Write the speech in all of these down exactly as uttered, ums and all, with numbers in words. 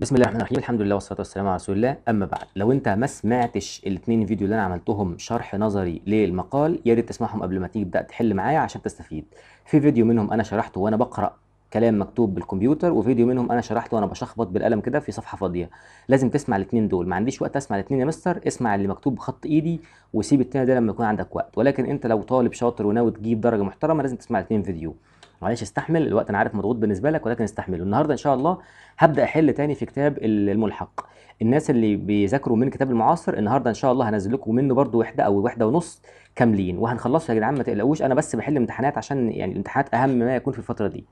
بسم الله الرحمن الرحيم، الحمد لله والصلاه والسلام على رسول الله. اما بعد، لو انت ما سمعتش الاثنين فيديو اللي انا عملتهم شرح نظري للمقال يا ريت تسمعهم قبل ما تيجي تبدا تحل معايا عشان تستفيد. في فيديو منهم انا شرحته وانا بقرا كلام مكتوب بالكمبيوتر، وفيديو منهم انا شرحته وانا بشخبط بالقلم كده في صفحه فاضيه. لازم تسمع الاثنين دول، ما عنديش وقت اسمع الاثنين يا مستر، اسمع اللي مكتوب بخط ايدي وسيب الثاني ده لما يكون عندك وقت. ولكن انت لو طالب شاطر وناوي تجيب درجه محترمه لازم تسمع الاثنين فيديو. معلش استحمل الوقت، انا عارف مضغوط بالنسبه لك ولكن استحمله. النهارده ان شاء الله هبدا احل تاني في كتاب الملحق. الناس اللي بيذاكروا من كتاب المعاصر النهارده ان شاء الله هنزل لكم منه برده وحده او وحده ونص كاملين وهنخلصه يا جدعان ما تقلقوش. انا بس بحل امتحانات عشان يعني الامتحانات اهم ما يكون في الفتره دي.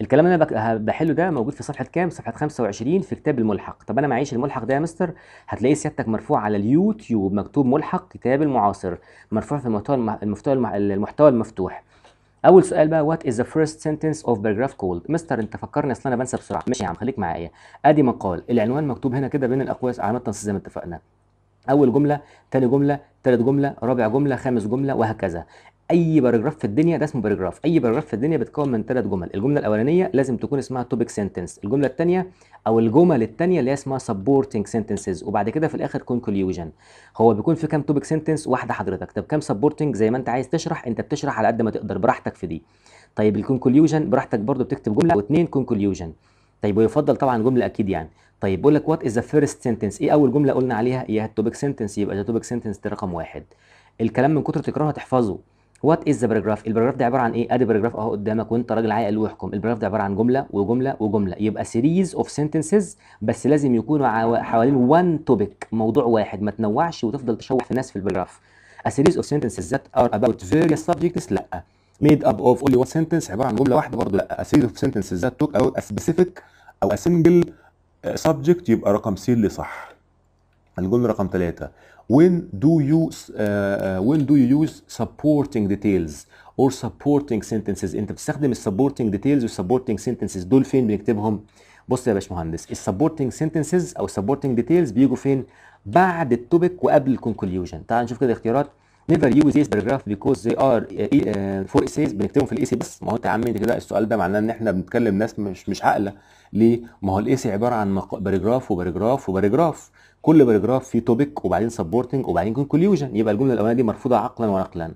الكلام اللي انا بحله ده موجود في صفحه كام؟ صفحه خمسة وعشرين في كتاب الملحق. طب انا معيش الملحق ده يا مستر؟ هتلاقي سيادتك مرفوع على اليوتيوب مكتوب ملحق كتاب المعاصر، مرفوع في المحتوى المحتوى المفتوح. أول سؤال بقى، وات إز ذا فيرست سنتنس أوف باراجراف كولد؟ مستر أنت فكرني أصل أنا بنسى بسرعة. ماشي يا عم خليك معايا. أدي مقال، العنوان مكتوب هنا كده بين الأقواس علامات التنصيص زي ما اتفقنا. أول جملة، تاني جملة، تالت جملة، رابع جملة، خامس جملة وهكذا. أي باراجراف في الدنيا ده اسمه باراجراف، أي باراجراف في الدنيا بيتكون من ثلاث جمل. الجملة الأولانية لازم تكون اسمها توبيك سنتنس، الجملة الثانية أو الجمل الثانية اللي هي اسمها سبورتنج سنتنسز، وبعد كده في الآخر كونكليوجن. هو بيكون في كام توبيك سنتنس؟ واحدة حضرتك. طب كام سبورتنج؟ زي ما أنت عايز تشرح أنت بتشرح على قد ما تقدر براحتك في دي. طيب الكونكليوجن براحتك برضه، بتكتب جملة واثنين كونكليوجن. طيب ويفضل طبعا جملة أكيد يعني. طيب بقول لك وات إز ذا فيرست سنتنس؟ إيه أول جملة قلنا عليها؟ هي التوبيك سنتنس، يبقى ده توبيك سنتنس رقم واحد. الكلام من كتر تكراره هتحفظه. وات از ذا باراجراف؟ الباراجراف ده عباره عن ايه؟ ادي باراجراف اهو قدامك وانت راجل عاقل واحكم. الباراجراف ده عباره عن جمله وجمله وجمله، يبقى سيريز اوف سنتنسز بس لازم يكونوا حوالين وان توبيك، موضوع واحد، ما تنوعش وتفضل تشوح في الناس في الباراجراف. A series of sentences that are about various subjects لا. Made up of only one sentence عباره عن جمله واحده برضه لا. A series of sentences that talk about a specific او a single subject يبقى رقم سي اللي صح. الجمله رقم ثلاثة، when do you uh, when do you use supporting details or supporting sentences؟ انت بتستخدم السبورتنج ديتيلز والسبورتنج سنتنسز دول فين بنكتبهم؟ بص يا باشمهندس، السبورتنج سنتنسز او السبورتنج ديتيلز بيجوا فين؟ بعد التوبيك وقبل الكونكليوجن. تعال نشوف كده الاختيارات. never use this paragraph because they are uh, for essays، بنكتبهم في الايسي بس. ما هو انت يا عم انت كده السؤال ده معناه ان احنا بنتكلم ناس مش مش عاقله. ليه؟ ما هو الايسي عباره عن باراجراف وباراجراف وباراجراف، كل باراجراف فيه توبيك وبعدين سبورتنج وبعدين كونكليوجن، يبقى الجمله الاولانيه دي مرفوضه عقلا ونقلا.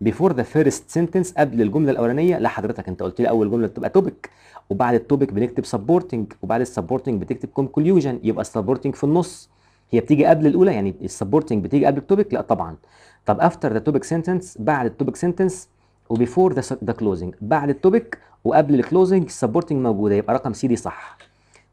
بيفور ذا فيرست سنتنس قبل الجمله الاولانيه، لا حضرتك انت قلت لي اول جمله بتبقى توبيك وبعد التوبيك بنكتب سبورتنج وبعد السبورتنج بتكتب كونكليوجن، يبقى السبورتنج في النص. هي بتيجي قبل الاولى يعني السبورتنج بتيجي قبل التوبيك؟ لا طبعا. طب افتر ذا توبيك سنتنس، بعد التوبيك سنتنس، وبيفور ذا كلوزنج، بعد التوبيك وقبل الكلوزنج السبورتنج موجوده، يبقى رقم سي دي صح.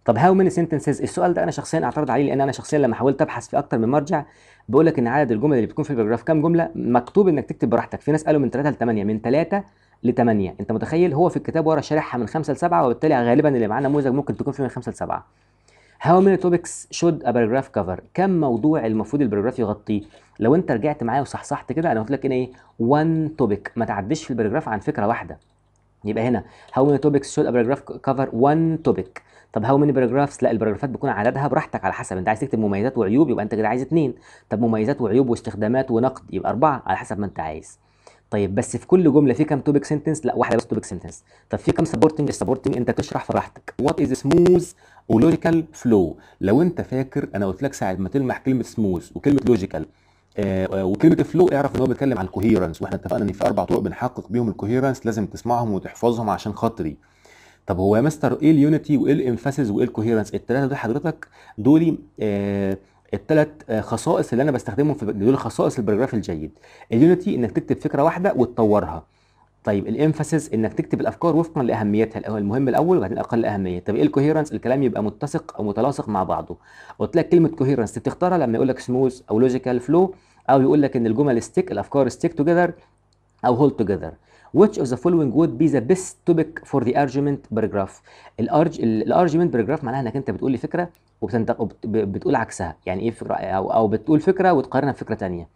طب هاو ماني سنتنسز؟ السؤال ده انا شخصيا اعترض عليه لان انا شخصيا لما حاولت ابحث في اكتر من مرجع بيقول لك ان عدد الجمل اللي بتكون في الباراجراف كام جمله، مكتوب انك تكتب براحتك. في ناس قالوا من ثلاثة ل ثمانية، من ثلاثة ل ثمانية، انت متخيل؟ هو في الكتاب ورا شارحها من خمسة ل سبعة، وبالتالي غالبا اللي معاه نموذج ممكن تكون في من خمسة ل سبعة. How many topics should a paragraph cover؟ كم موضوع المفروض الباراجراف يغطيه؟ لو انت رجعت معايا وصحصحت كده انا قلت لك ان ايه؟ one topic، ما تعديش في الباراجراف عن فكره واحده. يبقى هنا how many topics should a paragraph cover؟ one topic. طب how many paragraphs؟ لا الباراجرافات بيكون عددها براحتك على حسب انت عايز تكتب مميزات وعيوب يبقى انت كده عايز اثنين، طب مميزات وعيوب واستخدامات ونقد يبقى اربعه على حسب ما انت عايز. طيب بس في كل جمله في كام توبيك سنتنس؟ لا واحده بس توبيك سنتنس. طب في كام سبورتنج؟ السبورتنج انت تشرح براحتك. وات از سموث ولوجيكال فلو؟ لو انت فاكر انا قلت لك ساعه ما تلمح كلمه سموث وكلمه لوجيكال آه وكلمه فلو اعرف ان هو بيتكلم عن الكوهيرنس، واحنا اتفقنا ان في اربع طرق بنحقق بيهم الكوهيرنس، لازم تسمعهم وتحفظهم عشان خاطري. طب هو يا مستر ايه اليونيتي وايه الامفاسيس وايه الكوهيرنس؟ الثلاثه دول حضرتك دول آه الثلاث خصائص اللي انا بستخدمهم في دول خصائص الباراجراف الجيد. اليونيتي انك تكتب فكره واحده وتطورها. طيب الامفاسيس انك تكتب الافكار وفقا لاهميتها، الاول المهم الاول وبعدين اقل اهميه. طب ايه الكوهيرنس؟ الكلام يبقى متسق او متلاصق مع بعضه. قلت لك كلمه كوهيرنس بتختارها لما يقول لك سموث او لوجيكال فلو، او يقول لك ان الجمل ستيك الافكار ستيك توجذر او هولد توجذر. which of the following would be the best topic for the argument paragraph؟ الارجيومنت باراجراف معناها انك انت بتقول لي فكره وبتقول عكسها، يعني ايه فكره او او بتقول فكره وتقارنها بفكره ثانيه.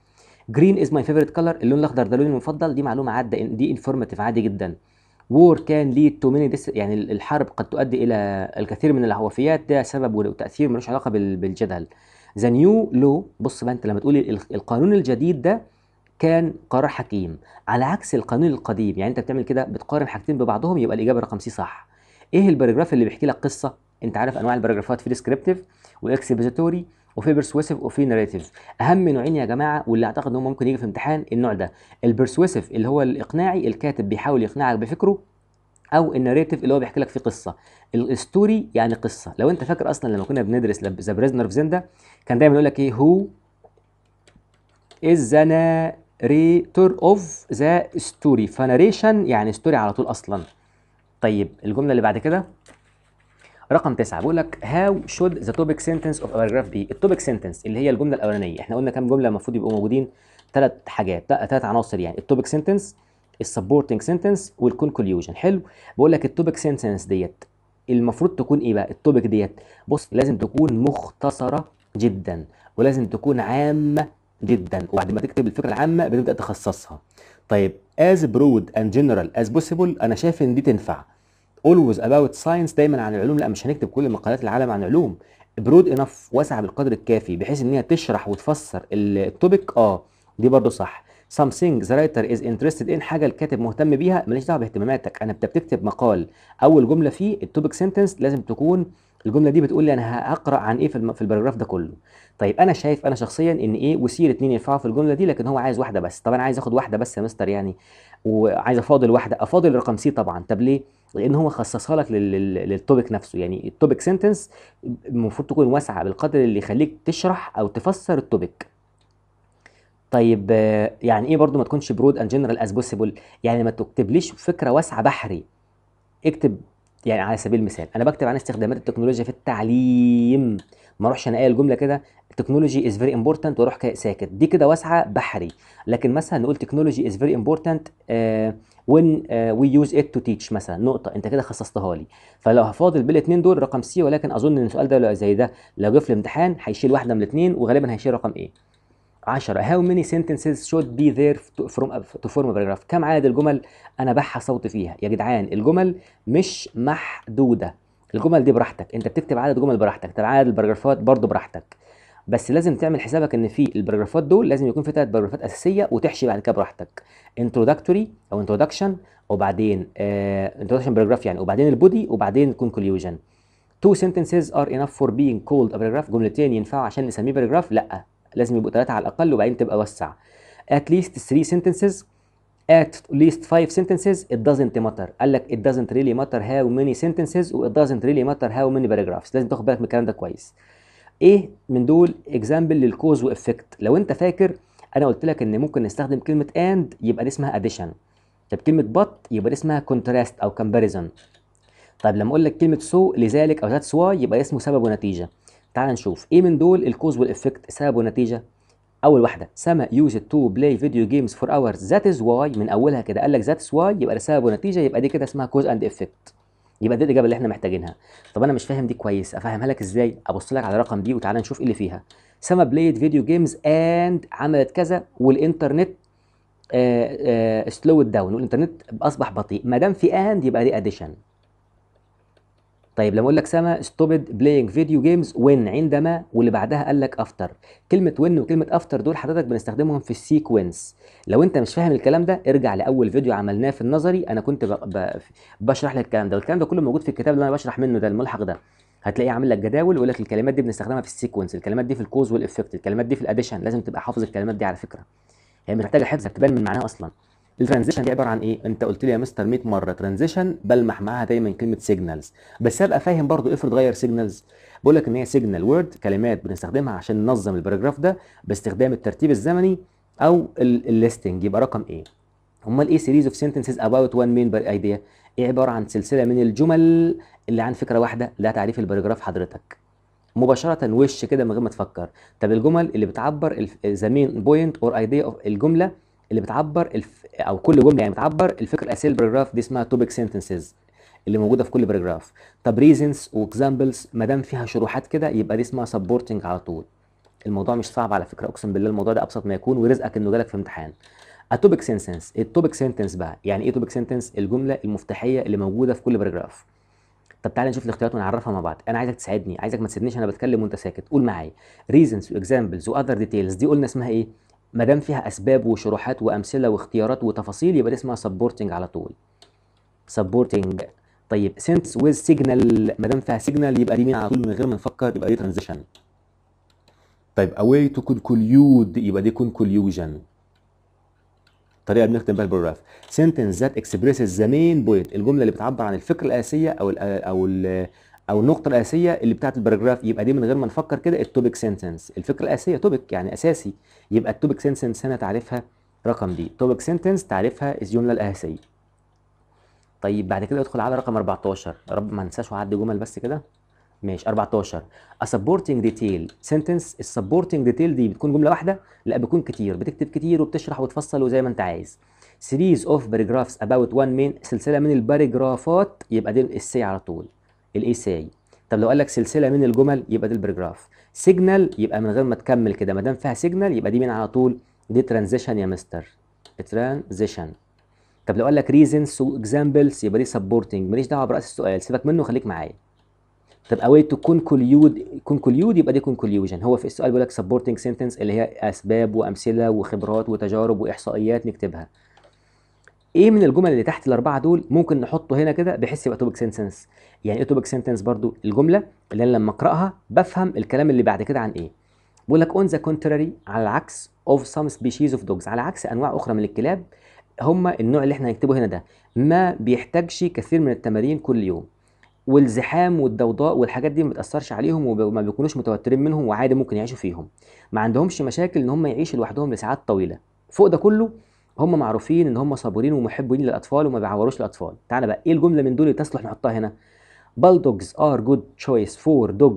green is my favorite color، اللون الاخضر ده لوني المفضل، دي معلومه عاده دي انفورماتيف عادي جدا. war can lead to many dis، يعني الحرب قد تؤدي الى الكثير من العوافيات، ده سبب وتاثير ملوش علاقه بالجدل. the new law، بص بقى انت لما تقول القانون الجديد ده كان قرار حكيم على عكس القانون القديم، يعني انت بتعمل كده بتقارن حاجتين ببعضهم، يبقى الاجابه رقم سي صح. ايه الباراجراف اللي بيحكي لك قصه؟ انت عارف انواع الباراجرافات، في ديسكريبتيف واكسبوزيتوري وفي بيرسويسيف وفي ناريتيف. اهم نوعين يا جماعه واللي اعتقد ان هو ممكن يجي في امتحان النوع ده، البيرسويسيف اللي هو الاقناعي، الكاتب بيحاول يقنعك بفكره، او الناريتيف اللي هو بيحكي لك فيه قصه. الستوري يعني قصه. لو انت فاكر اصلا لما كنا بندرس ذا بريزنر في زندا كان دايما يقول لك ايه، هو از ذا ناريتور اوف ذا ستوري، فناريشن يعني ستوري على طول اصلا. طيب الجمله اللي بعد كده رقم تسعة بيقول لك هاو شود ذا توبيك سنتنس اوف باراجراف بي. التوبيك سنتنس اللي هي الجمله الاولانيه، احنا قلنا كام جمله المفروض يبقوا موجودين، ثلاث حاجات، ثلاث عناصر يعني، التوبيك سنتنس، السبورتنج سنتنس، والكونكليوجن. حلو، بقول لك التوبيك سنتنس ديت المفروض تكون ايه بقى؟ التوبيك ديت بص لازم تكون مختصره جدا، ولازم تكون عامه جدا، وبعد ما تكتب الفكره العامه بتبدا تخصصها. طيب as broad and general as possible، انا شايف ان دي تنفع. always about science، دايما عن العلوم، لا مش هنكتب كل مقالات العالم عن علوم. برود انف، واسعه بالقدر الكافي بحيث ان هي تشرح وتفسر التوبيك. اه دي برضو صح. something the writer is interested in، حاجه الكاتب مهتم بيها. ماليش دعوه باهتماماتك، انا بتكتب مقال اول جمله فيه التوبيك سنتنس لازم تكون الجمله دي بتقول لي انا هقرا عن ايه في الباراجراف ده كله. طيب انا شايف انا شخصيا ان ايه وسي الاثنين ينفعوا في الجمله دي، لكن هو عايز واحده بس. طب انا عايز اخد واحده بس يا مستر يعني، وعايز افاضل واحده، افاضل رقم سي طبعا. طب ليه؟ لان هو خصصها لك للتوبيك نفسه، يعني التوبيك سنتنس المفروض تكون واسعه بالقدر اللي يخليك تشرح او تفسر التوبيك. طيب يعني ايه برضو ما تكونش برود اند جنرال از بوسيبل؟ يعني ما تكتبليش فكره واسعه بحري. اكتب يعني على سبيل المثال انا بكتب عن استخدامات التكنولوجيا في التعليم، ما اروحش انا قايل جمله كده تكنولوجي از فيري امبورتنت واروح ساكت، دي كده واسعه بحري. لكن مثلا نقول تكنولوجي از فيري امبورتنت وين وي يوز ات تو تيتش مثلا، نقطه انت كده خصصتها لي. فلو هفاضل بالاثنين دول رقم سي، ولكن اظن ان السؤال ده زي ده لو جه في الامتحان هيشيل واحده من الاثنين وغالبا هيشيل رقم ايه. عشرة how many sentences should be there from to form a paragraph، كم عدد الجمل انا بحى صوت فيها يا جدعان؟ الجمل مش محدوده، الجمل دي براحتك، انت بتكتب عدد جمل براحتك، طب عدد الباراجرافات برضو براحتك، بس لازم تعمل حسابك ان في الباراجرافات دول لازم يكون في ثلاث باراجرافات اساسيه وتحشي بعد كده براحتك، introductory او introduction، وبعدين آه introduction paragraph يعني، وبعدين البودي، وبعدين conclusion. two sentences are enough for being called a paragraph، جملتين ينفعوا عشان نسميه باراجراف؟ لا، لازم يبقوا ثلاثة على الأقل وبعدين تبقى وسع. at least three sentences، at least five sentences، it doesn't matter. قال لك it doesn't really matter how many sentences و it doesn't really matter how many paragraphs، لازم تاخد بالك من الكلام ده كويس. إيه من دول example للكوز وإفكت؟ لو أنت فاكر أنا قلت لك إن ممكن نستخدم كلمة and يبقى دي اسمها addition. طب كلمة but يبقى دي اسمها contrast أو comparison. طيب لما أقول لك كلمة so لذلك أو that's why يبقى اسمه سبب ونتيجة. تعال نشوف ايه من دول الكوز والافكت، السبب والنتيجه. اول واحده سما يوزد تو بلاي فيديو جيمز فور اورز ذات از واي، من اولها كده قال لك ذات از واي يبقى ده سبب ونتيجه، يبقى دي كده اسمها كوز اند افكت، يبقى دي الاجابه اللي احنا محتاجينها. طب انا مش فاهم دي كويس، افهمها لك ازاي؟ ابص لك على رقم دي وتعالى نشوف ايه اللي فيها. سما بلايد فيديو جيمز اند عملت كذا والانترنت سلو داون، والانترنت اصبح بطيء، ما دام في اند يبقى دي اديشن. طيب لما اقول لك سما ستوبد بلاينج فيديو جيمز وين، عندما، واللي بعدها قال لك افتر. كلمه وين وكلمه افتر دول حضرتك بنستخدمهم في السيكونس. لو انت مش فاهم الكلام ده ارجع لاول فيديو عملناه في النظري، انا كنت ب... ب... بشرح لك الكلام ده، والكلام ده كله موجود في الكتاب اللي انا بشرح منه ده، الملحق ده، هتلاقيه عامل لك جداول ويقول لك الكلمات دي بنستخدمها في السيكونس، الكلمات دي في الكوز والافكت، الكلمات دي في الاديشن. لازم تبقى حافظ الكلمات دي على فكره، هي محتاجه حفظ، هتبان من معناها اصلا. الترانزيشن دي عباره عن ايه؟ انت قلت لي يا مستر مية مره ترانزيشن بلمح معاها دايما كلمه سيجنالز، بس ابقى فاهم برضو افرض غير سيجنالز، بقول لك ان هي سيجنال وورد، كلمات بنستخدمها عشان ننظم الباراجراف ده باستخدام الترتيب الزمني او الليستنج، يبقى رقم ايه؟ امال ايه سيريز اوف سنتنسز اباوت وان مين ايديا؟ ايه عباره عن سلسله من الجمل اللي عن فكره واحده، ده تعريف الباراجراف حضرتك. مباشره وش كده من غير ما تفكر. طب الجمل اللي بتعبر ذا مين بوينت اور ايديا، الجمله اللي بتعبر الف... او كل جمله يعني بتعبر الفكره الاساسيه للباراجراف، دي اسمها توبيك سنتنسز اللي موجوده في كل باراجراف. طب ريزنز واكزامبلز ما دام فيها شروحات كده يبقى دي اسمها سبورتنج على طول. الموضوع مش صعب على فكره، اقسم بالله الموضوع ده ابسط ما يكون، ورزقك انه جالك في امتحان. التوبيك سنتنس، التوبيك سنتنس بقى يعني ايه توبيك سنتنس؟ الجمله المفتاحيه اللي موجوده في كل باراجراف. طب تعالى نشوف الاختيارات ونعرفها مع بعض، انا عايزك تساعدني، عايزك ما تسيبنيش انا بتكلم وانت ساكت، قول معايا. ريزنز واكزامبلز واذر ديتيلز دي قلنا اسمها ايه؟ ما دام فيها اسباب وشروحات وامثله واختيارات وتفاصيل يبقى دي اسمها سبورتنج على طول. سبورتنج طيب سنس ويز سيجنال، ما دام فيها سيجنال يبقى دي مين على طول من غير ما نفكر، يبقى دي ترانزيشن. طيب اواي تو كونكليود يبقى دي كونكليوجن. طريقه بنختم بها البراف. سنتنس ذات اكسبريسز ذا مين بوينت، الجمله اللي بتعبر عن الفكره الاساسيه او ال او ال او النقطه الاساسيه اللي بتاعت الباراجراف، يبقى دي من غير ما نفكر كده التوبيك سنتنس. الفكره الاساسيه توبيك يعني اساسي، يبقى التوبيك سنتنس هنا تعريفها رقم دي. توبيك سنتنس تعريفها الجمله الاساسيه. طيب بعد كده ادخل على رقم أربعتاشر، يا رب ما انساش وعدي جمل بس كده. ماشي أربعتاشر A supporting detail sentence. السبورتنج ديتيل دي بتكون جمله واحده؟ لا بتكون كتير، بتكتب كتير وبتشرح وتفصل وزي ما انت عايز. series of paragraphs about one main، سلسله من الباراجرافات يبقى دي الاساي على طول، الاساي. طب لو قال لك سلسله من الجمل يبقى دي الباراجراف. سيجنال يبقى من غير ما تكمل كده، ما دام فيها سيجنال يبقى دي مين على طول، دي ترانزيشن يا مستر، ترانزيشن. طب لو قال لك reasons واكزامبلز يبقى دي سبورتنج، ماليش دعوه براس السؤال، سيبك منه خليك معايا. طب اواي تو كونكليود، كونكليود يبقى دي كونكليوجن. هو في السؤال بيقول لك سبورتنج سنتنس اللي هي اسباب وامثله وخبرات وتجارب واحصائيات نكتبها. ايه من الجمل اللي تحت الاربعه دول ممكن نحطه هنا كده بحيث يبقى توبيك سنتنس؟ يعني ايه توبيك سنتنس؟ برضو الجمله اللي انا لما اقراها بفهم الكلام اللي بعد كده عن ايه. بيقول لك اون ذا كونتراري، على العكس، اوف سام سبيشيز اوف دوجز، على عكس انواع اخرى من الكلاب، هم النوع اللي احنا هنكتبه هنا ده ما بيحتاجش كثير من التمارين كل يوم، والزحام والضوضاء والحاجات دي ما بتاثرش عليهم وما بيكونوش متوترين منهم وعادي ممكن يعيشوا فيهم، ما عندهمش مشاكل ان هم يعيشوا لوحدهم لساعات طويله. فوق ده كله هم معروفين ان هم صابرين ومحبين للاطفال وما بيعوروش الاطفال. تعالى بقى ايه الجمله من دول تسلح نحطها هنا؟ bulldogs are good choice for dog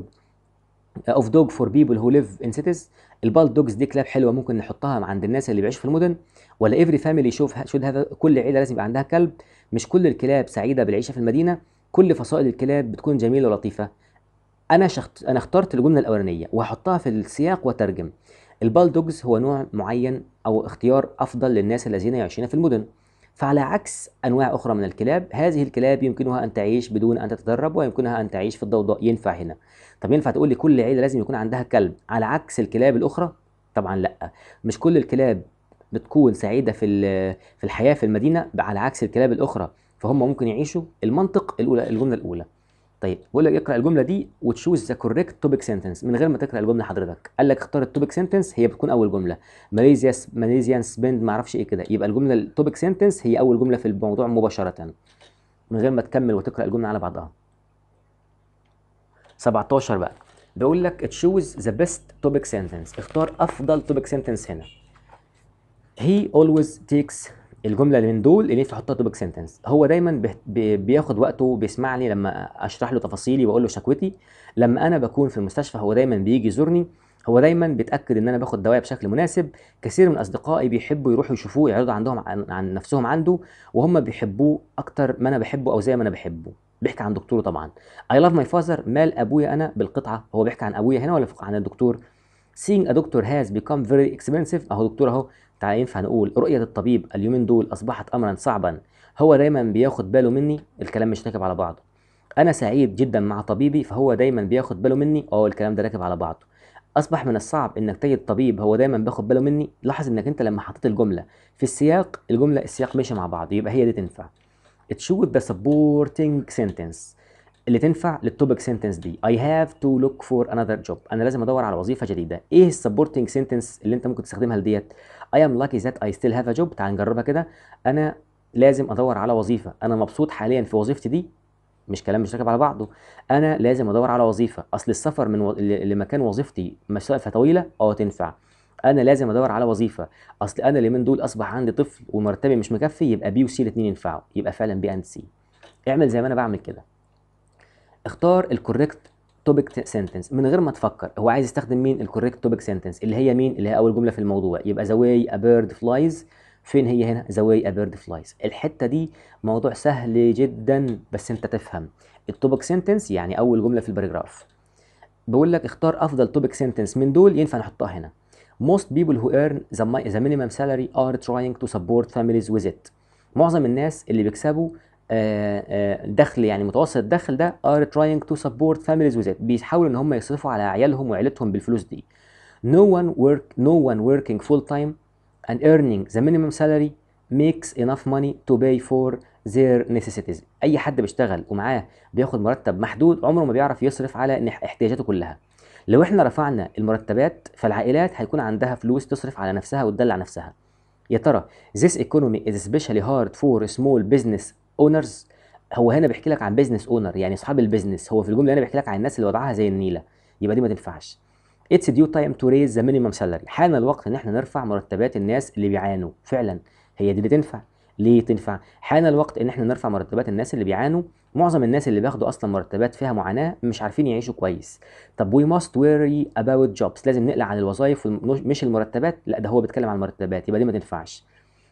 of dog for people who live in cities. البالدوجز دي كلاب حلوه ممكن نحطها عند الناس اللي بيعيشوا في المدن. ولا every family should have، كل عيله لازم يبقى عندها كلب. مش كل الكلاب سعيده بالعيشه في المدينه. كل فصائل الكلاب بتكون جميله ولطيفه. انا شخت... انا اخترت الجمله الاولانيه وهحطها في السياق واترجم. البالدوجز هو نوع معين او اختيار افضل للناس الذين يعيشون في المدن، فعلى عكس انواع اخرى من الكلاب، هذه الكلاب يمكنها ان تعيش بدون ان تتدرب ويمكنها ان تعيش في الضوضاء. ينفع هنا؟ طب ينفع تقول لي كل عيله لازم يكون عندها كلب على عكس الكلاب الاخرى؟ طبعا لا، مش كل الكلاب بتكون سعيده في في الحياه في المدينه على عكس الكلاب الاخرى، فهم ممكن يعيشوا. المنطق الاولى، الجمله الاولى. طيب بقول لك اقرا الجمله دي وتشوز ذا كوريكت توبيك سنتنس من غير ما تقرا الجمله حضرتك. قال لك اختار التوبيك سنتنس، هي بتكون اول جمله. ماليزيا ماليزيان سبند ما اعرفش ايه كده، يبقى الجمله التوبيك سنتنس هي اول جمله في الموضوع مباشره من غير ما تكمل وتقرا الجمله على بعضها. سبعتاشر بقى بيقول لك تشوز ذا بيست توبيك سنتنس، اختار افضل توبيك سنتنس هنا. هي اولويز تيكس، الجمله اللي من دول اللي ينفع احطها توبيك سنتنس. هو دايما بياخد وقته، بيسمعني لما اشرح له تفاصيلي واقول له شكوتي، لما انا بكون في المستشفى هو دايما بيجي يزورني، هو دايما بيتاكد ان انا باخد دواء بشكل مناسب. كثير من اصدقائي بيحبوا يروحوا يشوفوه، يعرضوا عندهم عن, عن نفسهم عنده، وهم بيحبوه اكتر ما انا بحبه او زي ما انا بحبه. بيحكي عن دكتوره طبعا. اي لاف ماي فازر، مال ابويا انا بالقطعه، هو بيحكي عن ابويا هنا ولا عن الدكتور؟ seeing a doctor has become very expensive، اهو دكتور اهو. تعالى ينفع نقول رؤية الطبيب اليومين دول أصبحت أمرًا صعبًا، هو دايمًا بياخد باله مني. الكلام مش راكب على بعضه. أنا سعيد جدًا مع طبيبي فهو دايمًا بياخد باله مني، أه الكلام ده راكب على بعضه. أصبح من الصعب إنك تجد طبيب هو دايمًا بياخد باله مني. لاحظ إنك أنت لما حطيت الجملة في السياق، الجملة السياق ماشي مع بعض، يبقى هي دي تنفع. تشوف ذا سبورتنج سنتنس اللي تنفع للتوبيك سنتنس دي. I have to look for another job، أنا لازم أدور على وظيفة جديدة. إيه السبورتنج سنتنس اللي أنت ممكن تستخدمها لديت؟ I am lucky that I still have a job. تعال نجربها كده. أنا لازم أدور على وظيفة، أنا مبسوط حاليا في وظيفتي دي. مش كلام مش راكب على بعضه. أنا لازم أدور على وظيفة، أصل السفر من و... لمكان وظيفتي مسافة طويلة، أه تنفع. أنا لازم أدور على وظيفة، أصل أنا اليومين دول أصبح عندي طفل ومرتبي مش مكفي، يبقى بي وسي الاتنين ينفعوا، يبقى فعلا بي أند سي. اعمل زي ما أنا بعمل كده. اختار الكوريكت توبيك سنتنس من غير ما تفكر. هو عايز يستخدم مين الكوريكت توبيك سنتنس؟ اللي هي مين؟ اللي هي اول جمله في الموضوع، يبقى ذا واي ا بيرد فلايز. فين هي هنا؟ ذا واي ا بيرد فلايز. الحته دي موضوع سهل جدا بس انت تفهم التوبيك سنتنس، يعني اول جمله في الباراجراف. بقول لك اختار افضل توبيك سنتنس من دول ينفع نحطها هنا. most people who earn the minimum salary are trying to support families with it. معظم الناس اللي بيكسبوا آآ آآ دخل يعني متوسط الدخل ده are trying to support families with it، بيحاولوا ان هم يصرفوا على عيالهم وعيلتهم بالفلوس دي. no one work no one working full time and earning the minimum salary makes enough money to pay for their necessities. اي حد بيشتغل ومعاه بياخد مرتب محدود عمره ما بيعرف يصرف على احتياجاته كلها. لو احنا رفعنا المرتبات فالعائلات هيكون عندها فلوس تصرف على نفسها وتدلع نفسها. يا ترى this economy is especially hard for small business owners. هو هنا بيحكي لك عن بيزنس اونر يعني اصحاب البيزنس، هو في الجمله هنا بيحكي لك عن الناس اللي وضعها زي النيله، يبقى دي ما تنفعش. اتس ديو تايم تو ريز ذا مينيمم سالري، حان الوقت ان احنا نرفع مرتبات الناس اللي بيعانوا. فعلا هي دي اللي تنفع. ليه تنفع؟ حان الوقت ان احنا نرفع مرتبات الناس اللي بيعانوا. معظم الناس اللي بياخدوا اصلا مرتبات فيها معاناه مش عارفين يعيشوا كويس. طب وي ماست وري اباوت جوبس، لازم نقلع عن الوظائف مش المرتبات، لا ده هو بيتكلم عن المرتبات، يبقى دي ما تنفعش.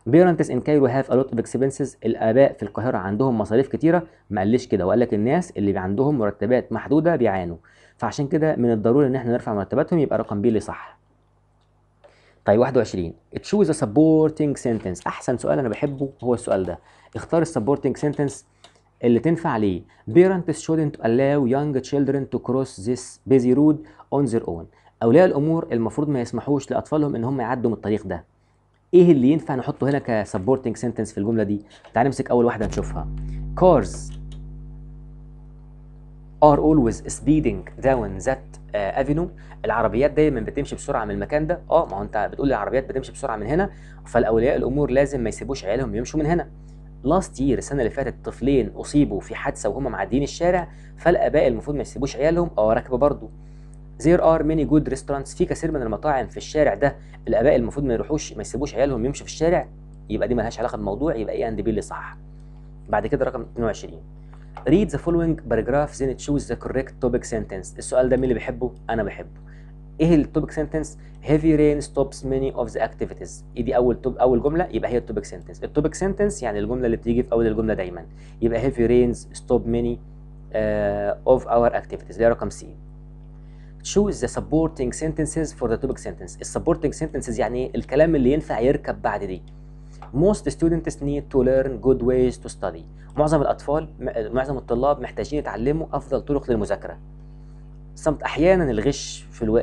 بيرنتس ان كايرو هاف الوت اوف اكسبنسز، الاباء في القاهره عندهم مصاريف كتيره. ما قالش كده، وقال لك الناس اللي عندهم مرتبات محدوده بيعانوا، فعشان كده من الضروري ان احنا نرفع مرتباتهم، يبقى رقم بي اللي صح. طيب واحد وعشرين، تشوز ا سبورتنج سنتنس. احسن سؤال انا بحبه هو السؤال ده، اختار السبورتنج سنتنس اللي تنفع ليه. بيرنتس شودنت الاو يونج تشيلدرن تو كروس ذيس بيزي رود اون ذير اون. اولياء الامور المفروض ما يسمحوش لاطفالهم ان هم يعدوا من الطريق ده. ايه اللي ينفع نحطه هنا كسبورتنج سنتنس في الجمله دي؟ تعال نمسك اول واحده نشوفها. Cars are always speeding down that uh, avenue. العربيات دايما بتمشي بسرعه من المكان ده. اه ما هو انت بتقول لي العربيات بتمشي بسرعه من هنا، فالاولياء الامور لازم ما يسيبوش عيالهم يمشوا من هنا. لاست يير السنه اللي فاتت طفلين اصيبوا في حادثه وهم معديين الشارع، فالاباء المفروض ما يسيبوش عيالهم اه راكبه برضه. There are many good restaurants. في كثير من المطاعم في الشارع ده، الاباء المفروض ما يروحوش ما يسيبوش عيالهم يمشوا في الشارع، يبقى دي مالهاش علاقه بالموضوع، يبقى ايه اند بي اللي صح. بعد كده رقم اتنين وعشرين، read the following paragraph then choose the correct topic sentence. السؤال ده مين اللي بيحبه؟ انا بحبه. ايه التوبيك سنتنس؟ heavy rain stops many of the activities. إيه دي اول توب اول جمله، يبقى هي التوبيك سنتنس. التوبيك سنتنس يعني الجمله اللي بتيجي في اول الجمله دايما، يبقى heavy rains stop many uh, of our activities. ده رقم سي. choose the supporting sentences for the topic sentence. السبورتنج سنتنسز يعني ايه؟ الكلام اللي ينفع يركب بعد دي. most students need to learn good ways to study. معظم الاطفال معظم الطلاب محتاجين يتعلموا افضل طرق للمذاكره. صمت احيانا الغش في الو...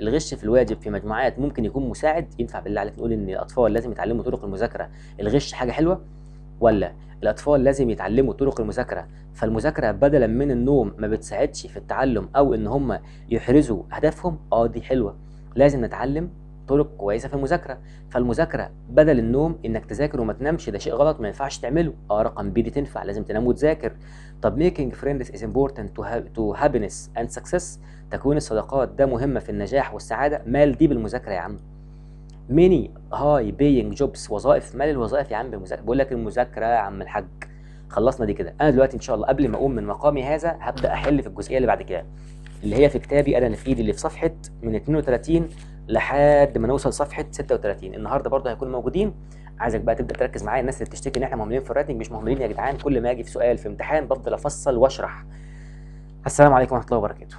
الغش في الواجب في مجموعات ممكن يكون مساعد. ينفع بالله عليك نقول ان الاطفال لازم يتعلموا طرق المذاكره، الغش حاجه حلوه؟ ولا الأطفال لازم يتعلموا طرق المذاكرة، فالمذاكرة بدلا من النوم ما بتساعدش في التعلم أو إن هم يحرزوا أهدافهم؟ أه دي حلوة. لازم نتعلم طرق كويسة في المذاكرة، فالمذاكرة بدل النوم إنك تذاكر وما تنامش ده شيء غلط ما ينفعش تعمله. أه رقم بي دي تنفع، لازم تنام وتذاكر. طب making friends is important to, ha to happiness and success. تكوين الصداقات ده مهمة في النجاح والسعادة. مال دي بالمذاكرة يا عم. many high paying jobs. وظائف، مال الوظائف يا عم بالمذاكره، بقول لك المذاكره يا عم الحاج. خلصنا دي كده. انا دلوقتي ان شاء الله قبل ما اقوم من مقامي هذا هبدا احل في الجزئيه اللي بعد كده اللي هي في كتابي انا اللي في ايدي اللي في صفحه من اتنين وتلاتين لحد ما نوصل صفحه ستة وتلاتين. النهارده برضه هيكونوا موجودين. عايزك بقى تبدا تركز معايا. الناس اللي بتشتكي ان احنا مهملين في الراتنج، مش مهملين يا جدعان. كل ما اجي في سؤال في امتحان بفضل افصل واشرح. السلام عليكم ورحمه الله وبركاته.